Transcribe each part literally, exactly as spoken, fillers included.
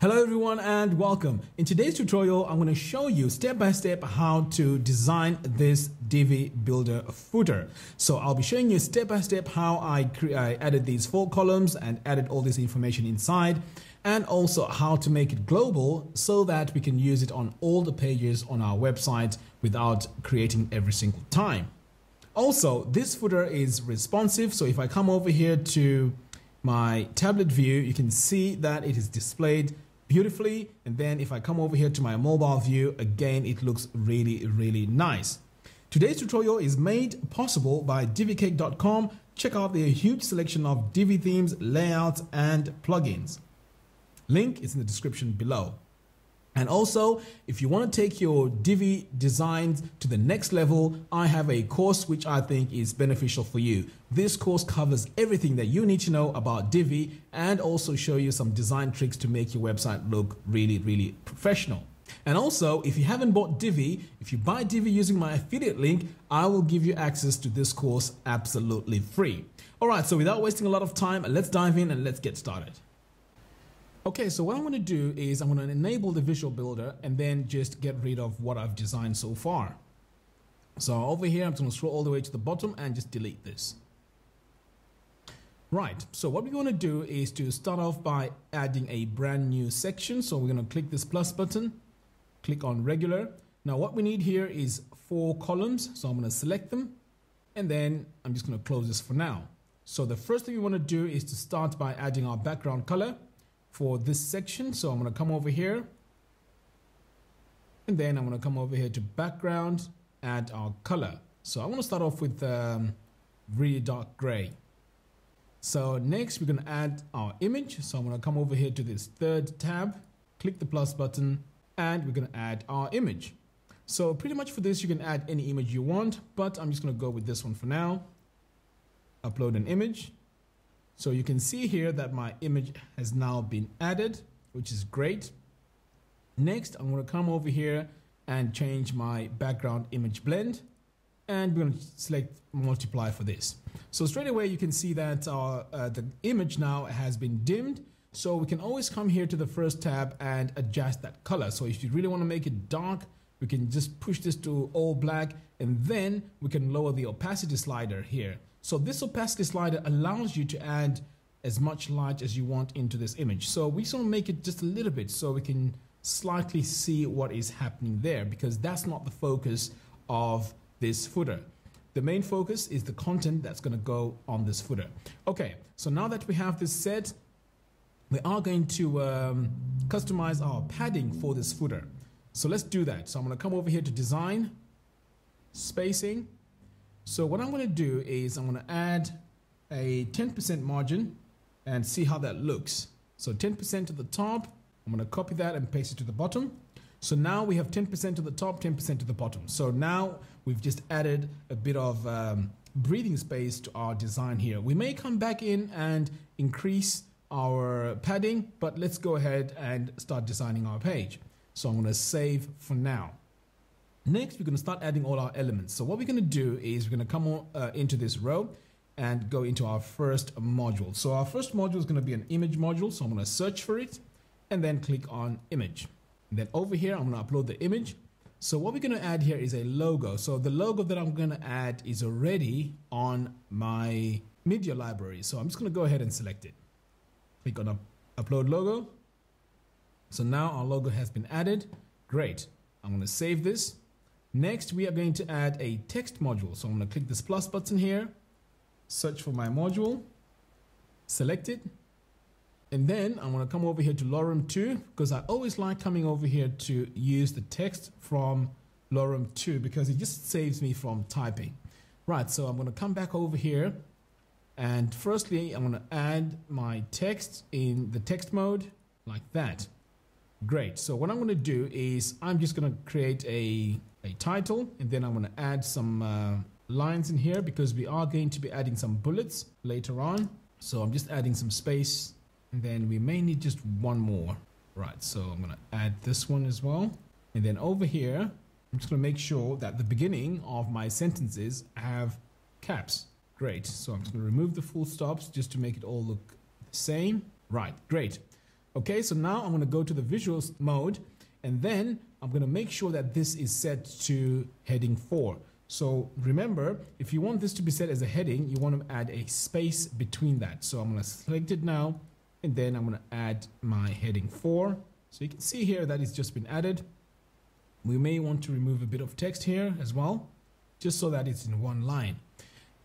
Hello everyone and welcome. In today's tutorial, I'm going to show you step by step how to design this Divi Builder footer. So I'll be showing you step by step how I, I added these four columns and added all this information inside, and also how to make it global so that we can use it on all the pages on our website without creating every single time. Also, this footer is responsive, so if I come over here to my tablet view, you can see that it is displayed beautifully, and then if I come over here to my mobile view, again it looks really really nice. Today's tutorial is made possible by Divi Cake dot com. Check out their huge selection of Divi themes, layouts and plugins. Link is in the description below. And also, if you want to take your Divi designs to the next level, I have a course which I think is beneficial for you. This course covers everything that you need to know about Divi and also show you some design tricks to make your website look really, really professional. And also, if you haven't bought Divi, if you buy Divi using my affiliate link, I will give you access to this course absolutely free. All right, so without wasting a lot of time, let's dive in and let's get started. Okay, so what I'm going to do is I'm going to enable the Visual Builder and then just get rid of what I've designed so far. So over here, I'm just going to scroll all the way to the bottom and just delete this. Right, so what we're going to do is to start off by adding a brand new section. So we're going to click this plus button, click on regular. Now what we need here is four columns, so I'm going to select them and then I'm just going to close this for now. So the first thing we want to do is to start by adding our background color for this section. So I'm going to come over here and then I'm going to come over here to background, add our color. So I want to start off with um, really dark gray. So next we're going to add our image. So I'm going to come over here to this third tab, click the plus button, and we're going to add our image. So pretty much for this you can add any image you want, but I'm just going to go with this one for now. Upload an image. So you can see here that my image has now been added, which is great. Next, I'm going to come over here and change my background image blend, and we're going to select multiply for this. So straight away you can see that our, uh, the image now has been dimmed. So we can always come here to the first tab and adjust that color. So if you really want to make it dark, we can just push this to all black, and then we can lower the opacity slider here. So this opacity slider allows you to add as much light as you want into this image. So we just want to make it just a little bit so we can slightly see what is happening there, because that's not the focus of this footer. The main focus is the content that's going to go on this footer. Okay, so now that we have this set, we are going to um, customize our padding for this footer. So let's do that. So I'm going to come over here to design, spacing. So what I'm going to do is I'm going to add a ten percent margin and see how that looks. So ten percent to the top, I'm going to copy that and paste it to the bottom. So now we have ten percent to the top, ten percent to the bottom. So now we've just added a bit of um, breathing space to our design here. We may come back in and increase our padding, but let's go ahead and start designing our page. So I'm going to save for now. Next, we're going to start adding all our elements. So what we're going to do is we're going to come on, uh, into this row and go into our first module. So our first module is going to be an image module. So I'm going to search for it and then click on image. And then over here, I'm going to upload the image. So what we're going to add here is a logo. So the logo that I'm going to add is already on my media library. So I'm just going to go ahead and select it. Click on up, upload logo. So now our logo has been added. Great. I'm going to save this. Next, we are going to add a text module. So I'm going to click this plus button here, search for my module, select it, and then I'm going to come over here to lorem two, because I always like coming over here to use the text from lorem two, because it just saves me from typing. Right, so I'm going to come back over here, and firstly, I'm going to add my text in the text mode like that. Great, so what I'm going to do is I'm just going to create a a title, and then I'm going to add some uh, lines in here, because we are going to be adding some bullets later on. So I'm just adding some space, and then we may need just one more. Right, so I'm going to add this one as well, and then over here I'm just going to make sure that the beginning of my sentences have caps. Great, so I'm just going to remove the full stops just to make it all look the same. Right, great. Okay, so now I'm going to go to the visuals mode, and then I'm going to make sure that this is set to heading four. So remember, if you want this to be set as a heading, you want to add a space between that. So I'm going to select it now, and then I'm going to add my heading four. So you can see here that it's just been added. We may want to remove a bit of text here as well, just so that it's in one line.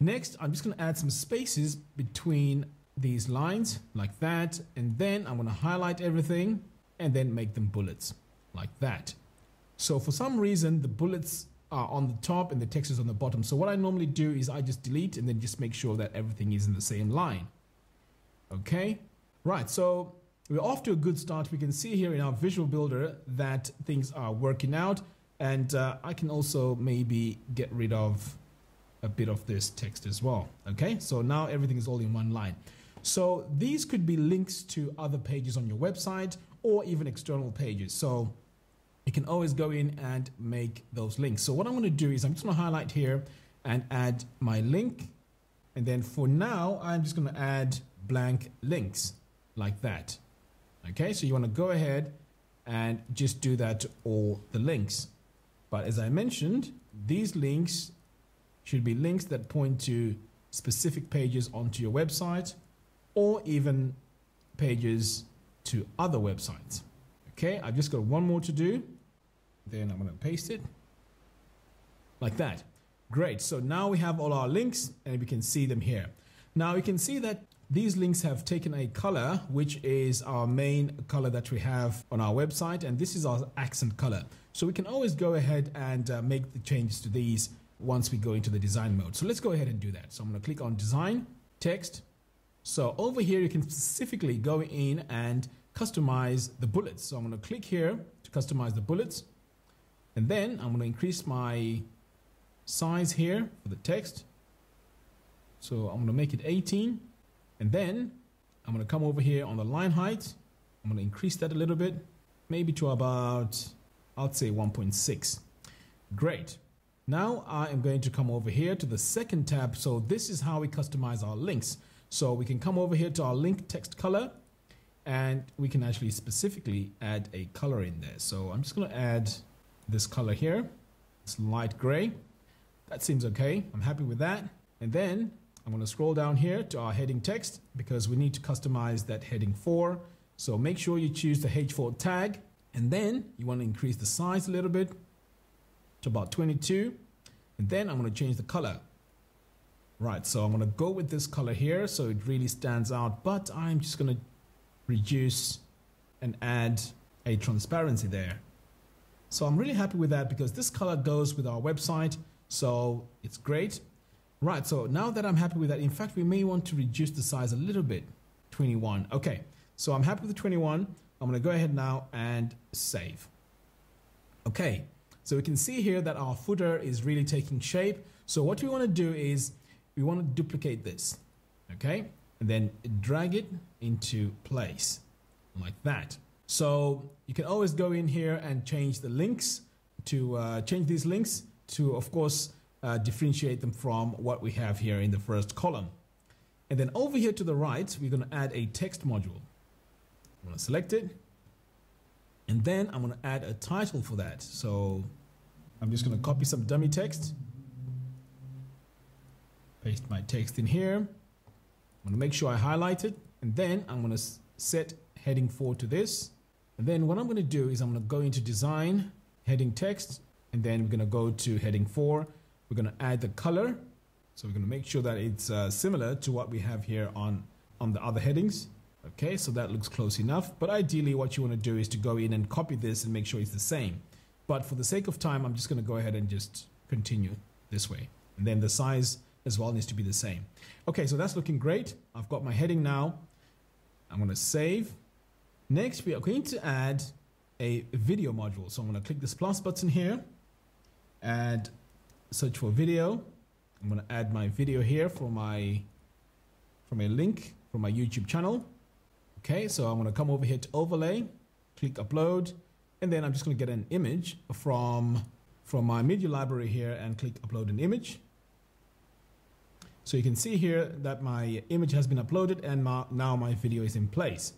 Next, I'm just going to add some spaces between these lines like that, and then I'm going to highlight everything and then make them bullets like that. So for some reason, the bullets are on the top and the text is on the bottom. So what I normally do is I just delete and then just make sure that everything is in the same line. Okay, right. So we're off to a good start. We can see here in our visual builder that things are working out, and uh, I can also maybe get rid of a bit of this text as well. Okay, so now everything is all in one line. So these could be links to other pages on your website or even external pages. So you can always go in and make those links. So what I'm going to do is I'm just going to highlight here and add my link. And then for now, I'm just going to add blank links like that. Okay, so you want to go ahead and just do that to all the links. But as I mentioned, these links should be links that point to specific pages onto your website or even pages to other websites. Okay, I've just got one more to do. Then I'm going to paste it like that. Great. So now we have all our links and we can see them here. Now you can see that these links have taken a color, which is our main color that we have on our website. And this is our accent color. So we can always go ahead and uh, make the changes to these once we go into the design mode. So let's go ahead and do that. So I'm going to click on design, text. So over here, you can specifically go in and customize the bullets. So I'm going to click here to customize the bullets. And then I'm going to increase my size here for the text. So I'm going to make it eighteen. And then I'm going to come over here on the line height. I'm going to increase that a little bit, maybe to about, I'd say one point six. Great. Now I am going to come over here to the second tab. So this is how we customize our links. So we can come over here to our link text color, and we can actually specifically add a color in there. So I'm just going to add this color here. It's light gray. That seems okay. I'm happy with that. And then I'm going to scroll down here to our heading text because we need to customize that heading four. So make sure you choose the H four tag, and then you want to increase the size a little bit to about twenty-two. And then I'm going to change the color. Right, so I'm going to go with this color here so it really stands out, but I'm just going to reduce and add a transparency there. So I'm really happy with that because this color goes with our website, so it's great. Right, so now that I'm happy with that, in fact, we may want to reduce the size a little bit, twenty-one. Okay, so I'm happy with twenty-one. I'm gonna go ahead now and save. Okay, so we can see here that our footer is really taking shape. So what we wanna do is we wanna duplicate this, okay? And then drag it into place like that. So you can always go in here and change the links to, uh, change these links to, of course, Uh, differentiate them from what we have here in the first column. And then over here to the right, we're going to add a text module. I'm going to select it. And then I'm going to add a title for that. So I'm just going to copy some dummy text. Paste my text in here. I'm going to make sure I highlight it. And then I'm going to set heading four to this. And then what I'm going to do is I'm going to go into design, heading text, and then we're going to go to heading four. We're going to add the color. So we're going to make sure that it's uh, similar to what we have here on, on the other headings. Okay, so that looks close enough. But ideally, what you want to do is to go in and copy this and make sure it's the same. But for the sake of time, I'm just going to go ahead and just continue this way. And then the size as well needs to be the same. Okay, so that's looking great. I've got my heading now. I'm going to save. Next, we are going to add a video module. So I'm going to click this plus button here. And search for video. I'm going to add my video here for my from a link from my YouTube channel. Okay, so I'm going to come over here to overlay, click upload, and then I'm just going to get an image from from my media library here and click upload an image. So you can see here that my image has been uploaded and my, now my video is in place.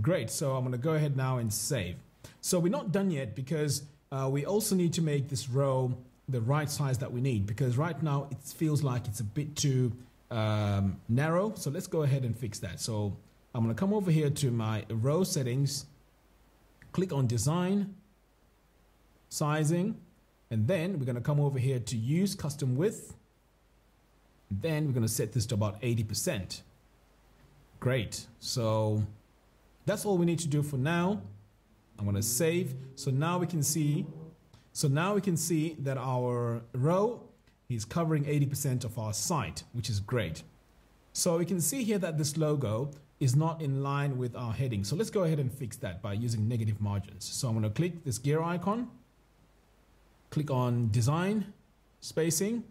Great, so I'm gonna go ahead now and save. So we're not done yet because uh, we also need to make this row the right size that we need, because right now it feels like it's a bit too um, narrow. So let's go ahead and fix that. So I'm gonna come over here to my row settings, click on design, sizing, and then we're gonna come over here to use custom width. And then we're gonna set this to about eighty percent. Great, so that's all we need to do for now. I'm gonna save. So now we can see, so now we can see that our row is covering eighty percent of our site, which is great. So we can see here that this logo is not in line with our heading. So let's go ahead and fix that by using negative margins. So I'm gonna click this gear icon, click on design, spacing.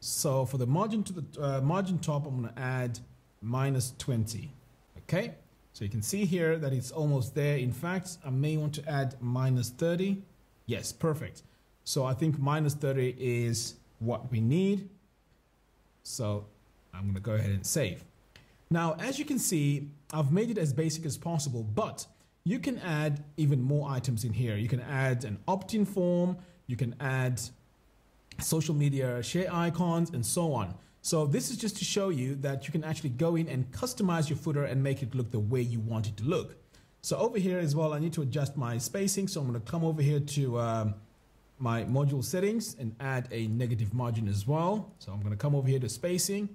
So for the margin to the uh, margin top, I'm gonna add minus twenty, okay? So you can see here that it's almost there. In fact, I may want to add minus thirty. Yes, perfect. So I think minus thirty is what we need. So I'm gonna go ahead and save. Now, as you can see, I've made it as basic as possible, but you can add even more items in here. You can add an opt-in form, you can add social media share icons, and so on. So this is just to show you that you can actually go in and customize your footer and make it look the way you want it to look. So over here as well, I need to adjust my spacing. So I'm gonna come over here to um, my module settings and add a negative margin as well. So I'm gonna come over here to spacing.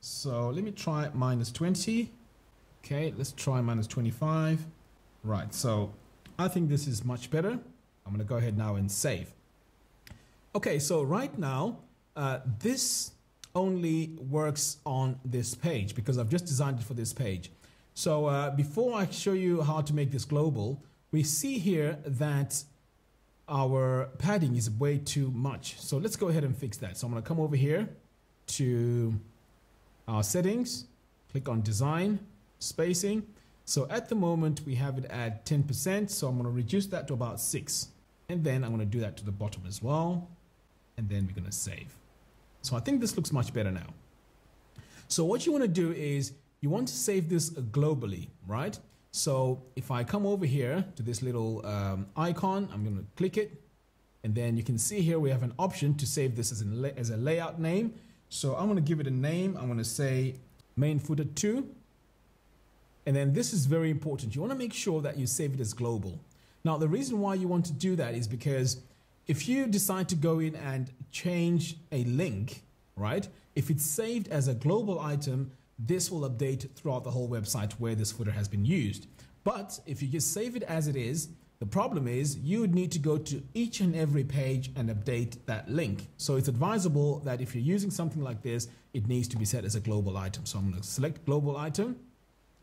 So let me try minus twenty. Okay, let's try minus twenty-five. Right, so I think this is much better. I'm gonna go ahead now and save. Okay, so right now, uh, this only works on this page because I've just designed it for this page. So uh, before I show you how to make this global, we see here that our padding is way too much. So let's go ahead and fix that. So I'm gonna come over here to our settings, click on design, spacing. So at the moment we have it at ten percent. So I'm gonna reduce that to about six. And then I'm gonna do that to the bottom as well. And then we're gonna save. So I think this looks much better now. So what you want to do is you want to save this globally, right? So if I come over here to this little um, icon, I'm going to click it. And then you can see here we have an option to save this as, an, as a layout name. So I'm going to give it a name. I'm going to say main footer two. And then this is very important. You want to make sure that you save it as global. Now, the reason why you want to do that is because if you decide to go in and change a link, right? If it's saved as a global item, this will update throughout the whole website where this footer has been used. But if you just save it as it is, the problem is you would need to go to each and every page and update that link. So it's advisable that if you're using something like this, it needs to be set as a global item. So I'm going to select global item.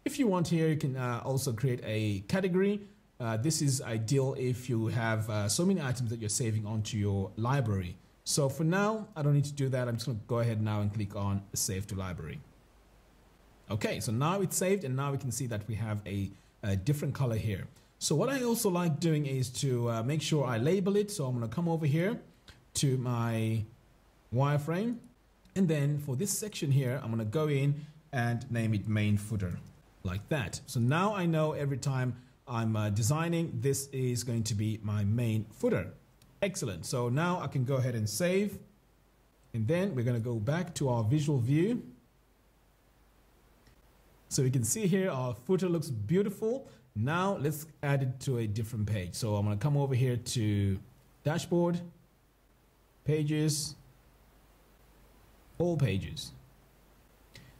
If you want here, you can uh, also create a category. Uh, this is ideal if you have uh, so many items that you're saving onto your library. So for now, I don't need to do that. I'm just gonna go ahead now and click on Save to Library. Okay, so now it's saved, and now we can see that we have a, a different color here. So what I also like doing is to uh, make sure I label it. So I'm gonna come over here to my wireframe. And then for this section here, I'm gonna go in and name it main footer, like that. So now I know every time I'm uh, designing, this is going to be my main footer. Excellent. So now I can go ahead and save. And then we're going to go back to our visual view. So we can see here our footer looks beautiful. Now let's add it to a different page. So I'm going to come over here to dashboard, pages, all pages.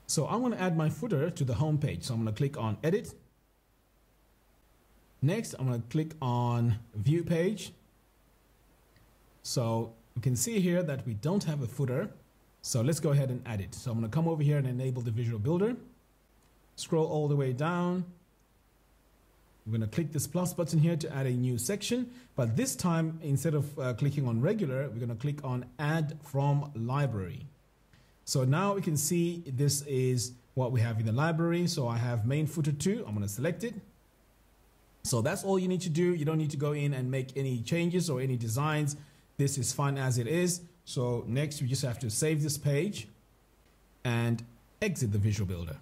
So I'm going to add my footer to the home page. So I'm going to click on edit. Next, I'm going to click on View Page. So you can see here that we don't have a footer. So let's go ahead and add it. So I'm going to come over here and enable the Visual Builder. Scroll all the way down. We're going to click this plus button here to add a new section. But this time, instead of uh, clicking on Regular, we're going to click on Add from Library. So now we can see this is what we have in the library. So I have Main Footer two. I'm going to select it. So that's all you need to do. You don't need to go in and make any changes or any designs. This is fine as it is. So next, we just have to save this page and exit the Visual Builder.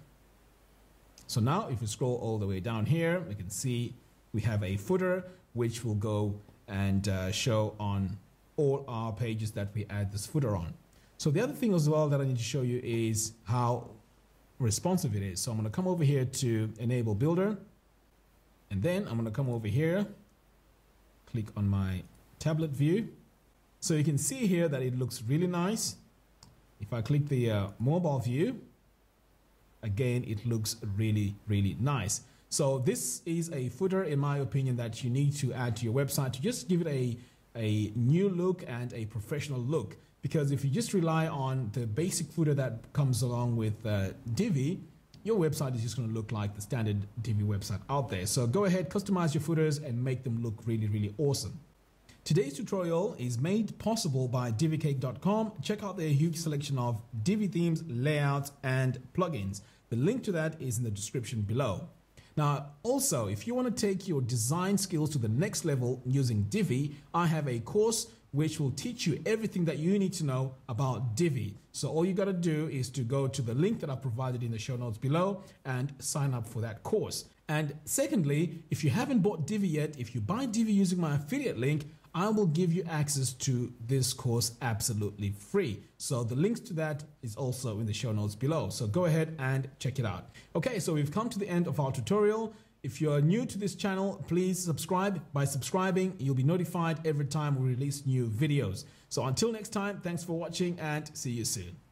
So now if you scroll all the way down here, we can see we have a footer which will go and uh, show on all our pages that we add this footer on. So the other thing as well that I need to show you is how responsive it is. So I'm going to come over here to enable builder, and then I'm going to come over here, click on my tablet view. So you can see here that it looks really nice. If I click the uh, mobile view, again, it looks really, really nice. So this is a footer, in my opinion, that you need to add to your website to just give it a, a new look and a professional look. Because if you just rely on the basic footer that comes along with uh, Divi, your website is just going to look like the standard Divi website out there. So go ahead, customize your footers and make them look really, really awesome. Today's tutorial is made possible by Divi Cake dot com. Check out their huge selection of Divi themes, layouts, and plugins. The link to that is in the description below. Now, also, if you want to take your design skills to the next level using Divi, I have a course which will teach you everything that you need to know about Divi. So all you got to do is to go to the link that I provided in the show notes below and sign up for that course. And secondly, if you haven't bought Divi yet, if you buy Divi using my affiliate link, I will give you access to this course absolutely free. So the links to that is also in the show notes below. So go ahead and check it out. Okay, so we've come to the end of our tutorial. If you're new to this channel, please subscribe. By subscribing, you'll be notified every time we release new videos. So until next time, thanks for watching and see you soon.